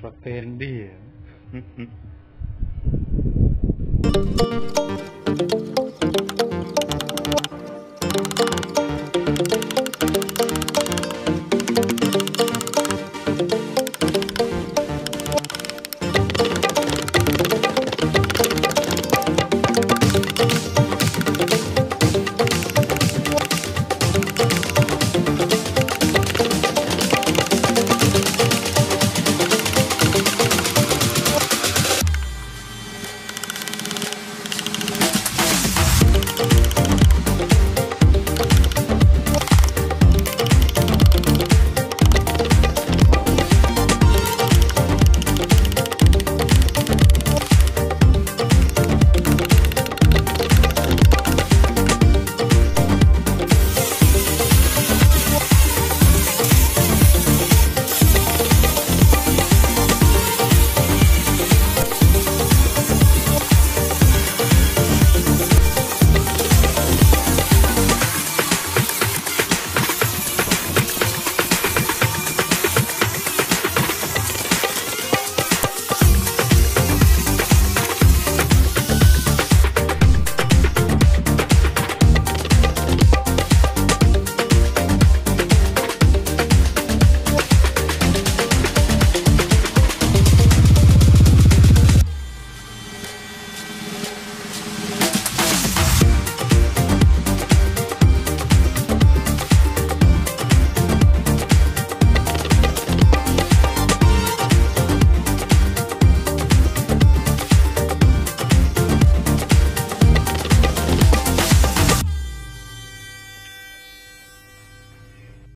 Pra perder.